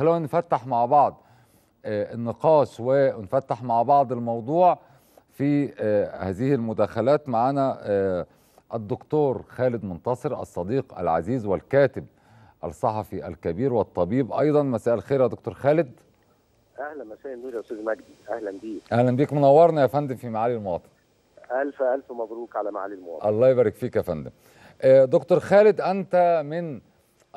خلونا نفتح مع بعض النقاش ونفتح مع بعض الموضوع في هذه المداخلات. معنا الدكتور خالد منتصر، الصديق العزيز والكاتب الصحفي الكبير والطبيب أيضا. مساء الخير يا دكتور خالد. أهلا، مساء النور يا أستاذ مجدي. أهلا بيك. أهلا بيك، منورنا يا فندم في معالي المواطن. ألف ألف مبروك على معالي المواطن. الله يبارك فيك يا فندم. دكتور خالد، أنت من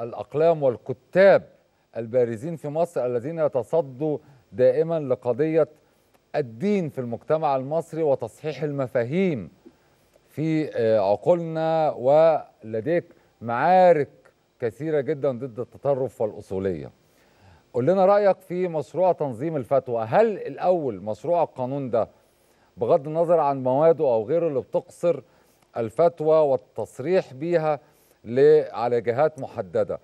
الأقلام والكتاب البارزين في مصر الذين يتصدوا دائما لقضية الدين في المجتمع المصري وتصحيح المفاهيم في عقولنا، ولديك معارك كثيرة جدا ضد التطرف والأصولية. قول لنا رأيك في مشروع تنظيم الفتوى. هل الأول مشروع القانون ده بغض النظر عن مواده أو غيره اللي بتقصر الفتوى والتصريح بيها على جهات محددة،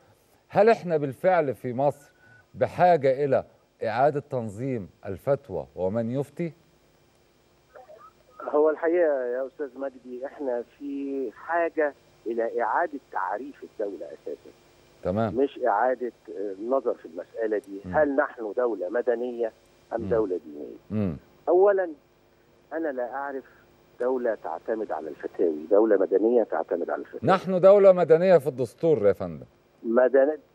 هل احنا بالفعل في مصر بحاجة إلى إعادة تنظيم الفتوى ومن يفتي؟ هو الحقيقة يا أستاذ مجدي احنا في حاجة إلى إعادة تعريف الدولة أساسا. تمام. مش إعادة نظر في المسألة دي. هل نحن دولة مدنية أم دولة دينية؟ أولا أنا لا أعرف دولة تعتمد على الفتاوي. دولة مدنية تعتمد على الفتاوي. نحن دولة مدنية في الدستور يا فندم.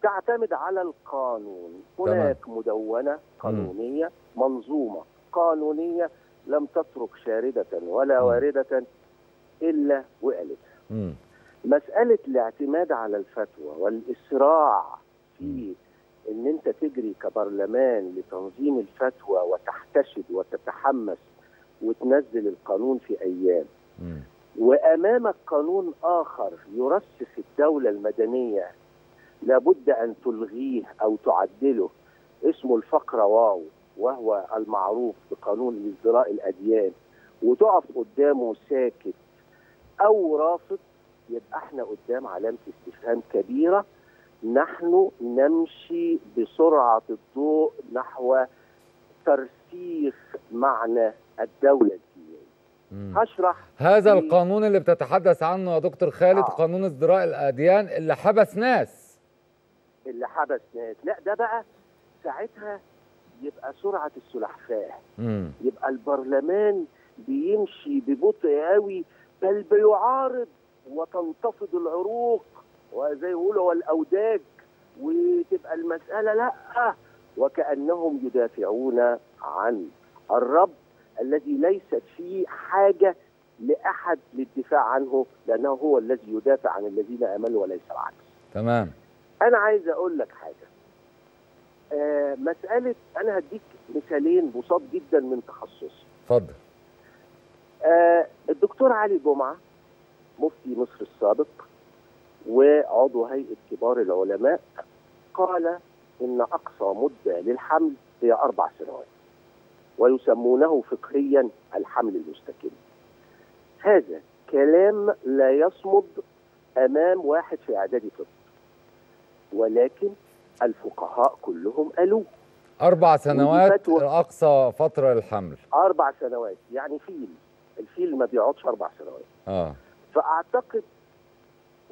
تعتمد على القانون. هناك تمام. مدونة قانونية، منظومة قانونية لم تترك شاردة ولا واردة إلا وقالتها. مسألة الاعتماد على الفتوى والإسراع في إن أنت تجري كبرلمان لتنظيم الفتوى وتحتشد وتتحمس وتنزل القانون في أيام، وأمامك قانون آخر يرسخ الدولة المدنية لابد أن تلغيه أو تعدله، اسمه الفقرة واو، وهو المعروف بقانون ازدراء الأديان، وتقف قدامه ساكت أو رافض، يبقى احنا قدام علامة استفهام كبيرة. نحن نمشي بسرعة الضوء نحو ترسيخ معنى الدولة الدينية. هشرح هذا القانون اللي بتتحدث عنه يا دكتور خالد. قانون ازدراء الأديان اللي حبس ناس. لا ده بقى ساعتها يبقى سرعة السلحفاة. يبقى البرلمان بيمشي ببطء قوي، بل بيعارض وتنتفض العروق وزي يقولوا والأوداج، وتبقى المسألة لا، وكأنهم يدافعون عن الرب الذي ليست فيه حاجة لأحد للدفاع عنه، لأنه هو الذي يدافع عن الذين آمنوا وليس العكس. تمام. أنا عايز أقول لك حاجة. مسألة، أنا هديك مثالين بساط جدا من تخصصي. اتفضل. الدكتور علي جمعه مفتي مصر السابق وعضو هيئة كبار العلماء قال إن أقصى مدة للحمل هي 4 سنوات، ويسمونه فقهيا الحمل المستكن. هذا كلام لا يصمد أمام واحد في إعدادي طب، ولكن الفقهاء كلهم قالوه. 4 سنوات أقصى فترة للحمل. 4 سنوات يعني الفيل ما بيقعدش 4 سنوات. فأعتقد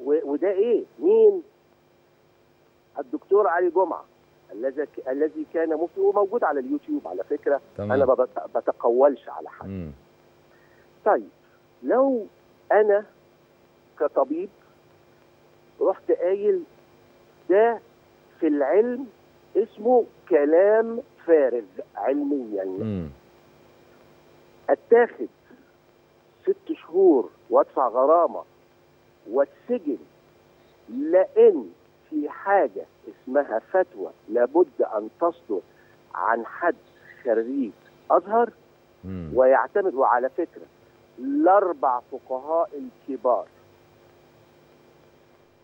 وده مين؟ الدكتور علي جمعه الذي كان مفتي وموجود على اليوتيوب على فكرة. تمام. أنا ما بتقولش على حد. طيب لو أنا كطبيب رحت قايل ده في العلم اسمه كلام فارغ علميا، أتاخد 6 شهور وادفع غرامه والسجن، لان في حاجه اسمها فتوى لابد ان تصدر عن حد خريج ازهر ويعتمد. وعلى فكره ال4 فقهاء الكبار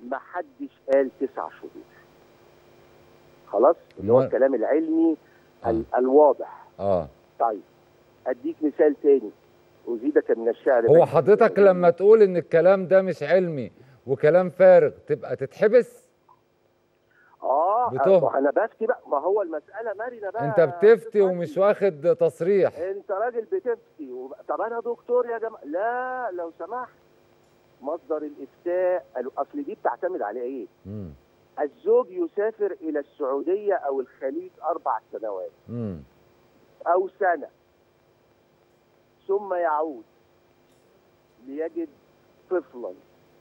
ما حدش قال 9 شهور. خلاص، اللي هو الكلام العلمي الواضح. طيب اديك مثال تاني أزيدك من الشعر. هو حضرتك لما تقول إن الكلام ده مش علمي وكلام فارغ تبقى تتحبس؟ أنا بفتي بقى. ما هو المسألة مرنة بقى. أنت بتفتي ومش واخد تصريح. أنت راجل بتفتي طب أنا دكتور يا جماعة. لا لو سمحت، مصدر الإفتاء أصل دي بتعتمد على إيه؟ الزوج يسافر إلى السعودية أو الخليج 4 سنوات أو سنة، ثم يعود ليجد طفلا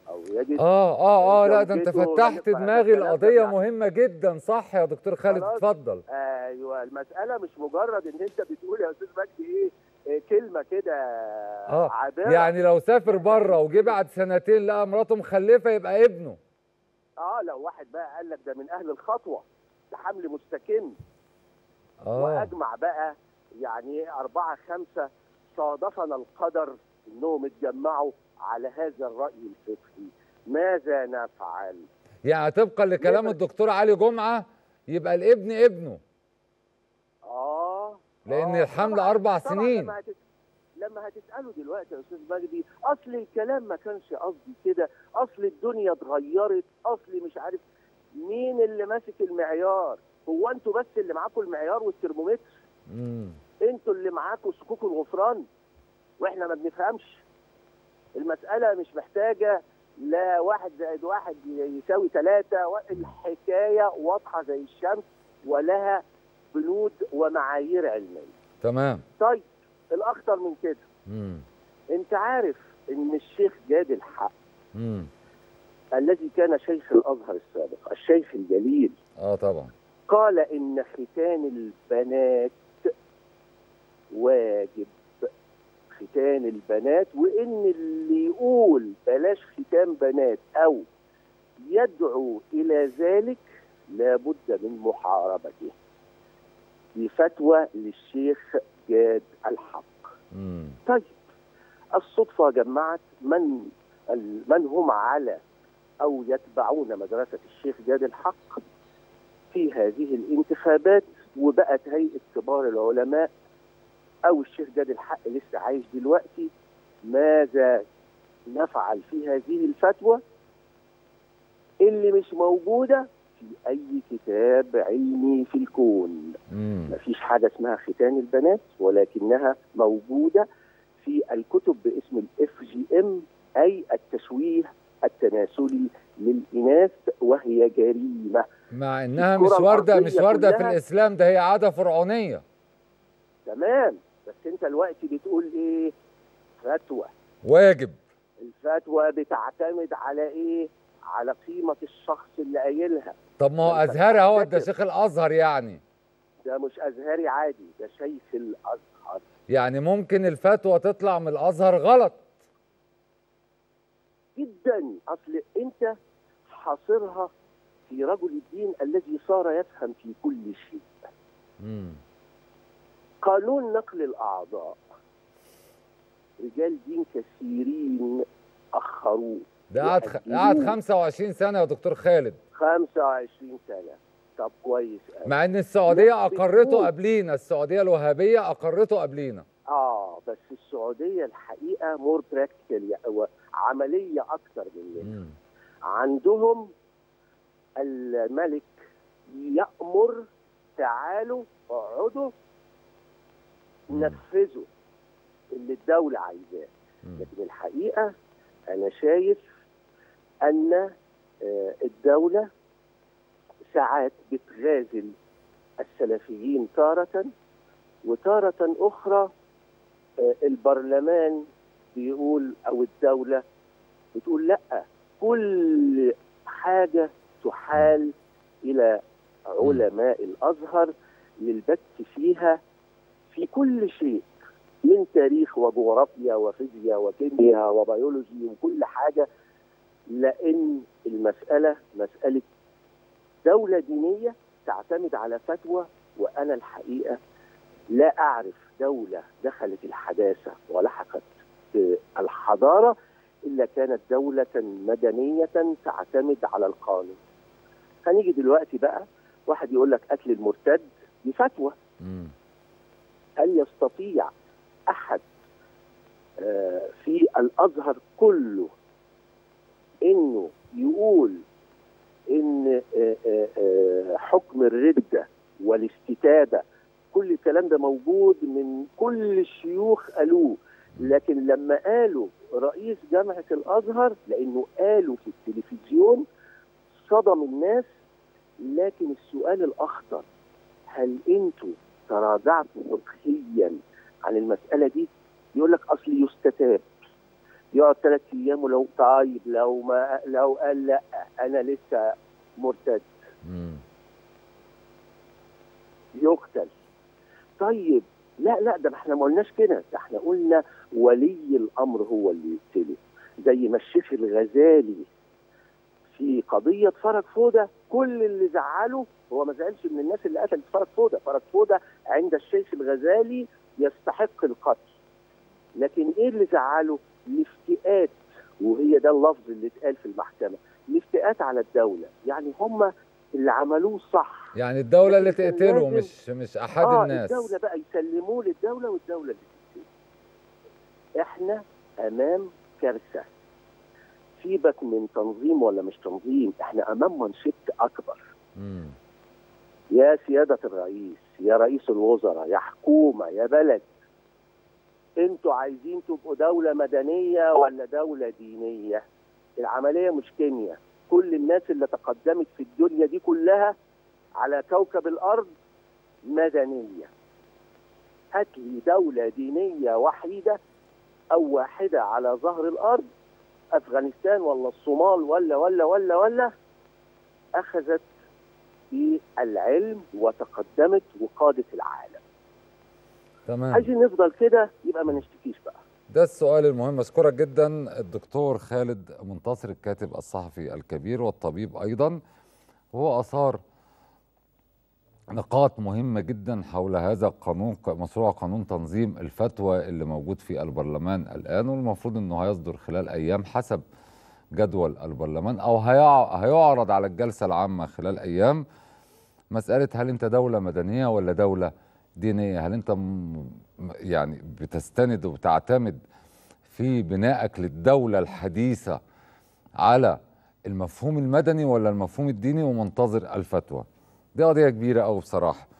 أو يجد لا ده انت فتحت دماغي، القضية مهمة جدا. صح يا دكتور خالد، اتفضل. ايوه، المسألة مش مجرد ان انت بتقول يا استاذ مجدي ايه كلمة كده عابرة. يعني لو سافر بره وجه بعد سنتين لقى مراته مخلفة يبقى ابنه. لو واحد بقى قال لك ده من اهل الخطوة، ده حمل مستكن. واجمع بقى يعني ايه 4 5، صادفنا القدر انهم اتجمعوا على هذا الرأي الفقهي، ماذا نفعل؟ يعني طبقا لكلام الدكتور علي جمعه يبقى الابن ابنه. لأن الحمل طبعًا 4 سنين. لما هتسأله دلوقتي يا أستاذ مجدي أصل الكلام ما كانش قصدي كده، أصل الدنيا اتغيرت، أصل مش عارف مين اللي ماسك المعيار، هو أنتوا بس اللي معاكم المعيار والترمومتر؟ أنتوا اللي معاكم صكوك الغفران؟ وإحنا ما بنفهمش. المسألة مش محتاجة لا 1 زائد 1 يساوي 3، الحكاية واضحة زي الشمس ولها بنود ومعايير علمية. تمام. طيب الأخطر من كده، أنت عارف إن الشيخ جاد الحق الذي كان شيخ الأزهر السابق، الشيخ الجليل، طبعا، قال إن ختان البنات واجب، ختان البنات، وإن اللي يقول بلاش ختان بنات أو يدعو إلى ذلك لابد من محاربته. دي فتوى للشيخ جاد الحق. طيب الصدفة جمعت من هم على أو يتبعون مدرسة الشيخ جاد الحق في هذه الانتخابات، وبقت هيئة كبار العلماء أو الشيخ جاد الحق لسه عايش دلوقتي. ماذا نفعل في هذه الفتوى اللي مش موجودة في أي كتاب علمي في الكون؟ مفيش حاجة اسمها ختان البنات، ولكنها موجودة في الكتب باسم الFGM، أي التشويه التناسلي للإناث، وهي جريمة، مع إنها مش واردة في الإسلام، ده هي عادة فرعونية. تمام، بس انت دلوقتي بتقول ايه؟ فتوى واجب. الفتوى بتعتمد على ايه؟ على قيمه الشخص اللي قايلها. طب ما هو ازهري اهو، ده شيخ الازهر يعني. ده مش ازهري عادي، ده شيخ الازهر. يعني ممكن الفتوى تطلع من الازهر غلط جدا، اصل انت حاصرها في رجل الدين الذي صار يفهم في كل شيء. قانون نقل الأعضاء، رجال دين كثيرين أخروه، ده قعد 25 سنة يا دكتور خالد. 25 سنة، طب كويس. مع إن السعودية أقرته قبلينا، السعودية الوهابية أقرته قبلينا. بس السعودية الحقيقة مور براكتيكال، عملية أكتر مننا. عندهم الملك يأمر تعالوا اقعدوا نفذوا اللي الدولة عايزاه، لكن الحقيقة أنا شايف أن الدولة ساعات بتغازل السلفيين تارة، وتارة أخرى البرلمان بيقول أو الدولة بتقول لأ، كل حاجة تحال إلى علماء الأزهر للبت فيها في كل شيء، من تاريخ وجغرافيا وفيزياء وكيمياء وبيولوجي وكل حاجة، لأن المسألة مسألة دولة دينية تعتمد على فتوى. وأنا الحقيقة لا أعرف دولة دخلت الحداثة ولحقت الحضارة إلا كانت دولة مدنية تعتمد على القانون. هنيجي دلوقتي بقى واحد يقول لك قتل المرتد بفتوى. هل يستطيع أحد في الأزهر كله إنه يقول إن حكم الردة والاستتابة كل الكلام ده موجود من كل الشيوخ قالوه، لكن لما قالوا رئيس جامعة الأزهر لأنه قالوا في التلفزيون صدم الناس لكن السؤال الأخطر، هل أنتوا تراجعتوا فقهيا عن المسألة دي؟ يقول لك أصل يستتاب، يقعد 3 أيام ولو طيب لو قال لا أنا لسه مرتد يقتل. طيب لا ده احنا ما قلناش كده، ده احنا قلنا ولي الأمر هو اللي يقتله، زي ما الشيخ الغزالي في قضية فرج فودة كل اللي زعله، هو ما زعلش من الناس اللي قتلت فرج فودة، فرج فودة عند الشيخ الغزالي يستحق القتل، لكن ايه اللي زعله؟ الافتئات، وهي ده اللفظ اللي اتقال في المحكمة، الافتئات على الدولة، يعني هم اللي عملوه صح، يعني الدولة اللي تقتله مش أحد الناس، الدولة بقى يسلموه للدولة والدولة اللي تقتله. احنا أمام كارثة، سيبك من تنظيم ولا مش تنظيم، احنا امام منشط اكبر. يا سيادة الرئيس، يا رئيس الوزراء، يا حكومة، يا بلد، انتوا عايزين تبقوا دولة مدنية ولا دولة دينية؟ العملية مش كيمياء، كل الناس اللي تقدمت في الدنيا دي كلها على كوكب الارض مدنية، هات لي دولة دينية وحيدة او واحدة على ظهر الارض، افغانستان ولا الصومال ولا ولا ولا ولا، اخذت بالعلم وتقدمت وقادت العالم. تمام، عايزين نفضل كده يبقى ما نشتكيش بقى. ده السؤال المهم. اشكرك جدا الدكتور خالد منتصر، الكاتب الصحفي الكبير والطبيب ايضا، وهو اثار نقاط مهمه جدا حول هذا القانون، مشروع قانون تنظيم الفتوى اللي موجود في البرلمان الان، والمفروض انه هيصدر خلال ايام حسب جدول البرلمان، او هيعرض على الجلسه العامه خلال ايام. مساله هل انت دوله مدنيه ولا دوله دينيه؟ هل انت يعني بتستند وبتعتمد في بنائك للدوله الحديثه على المفهوم المدني ولا المفهوم الديني ومنتظر الفتوى؟ دي قضية كبيرة أوي بصراحة.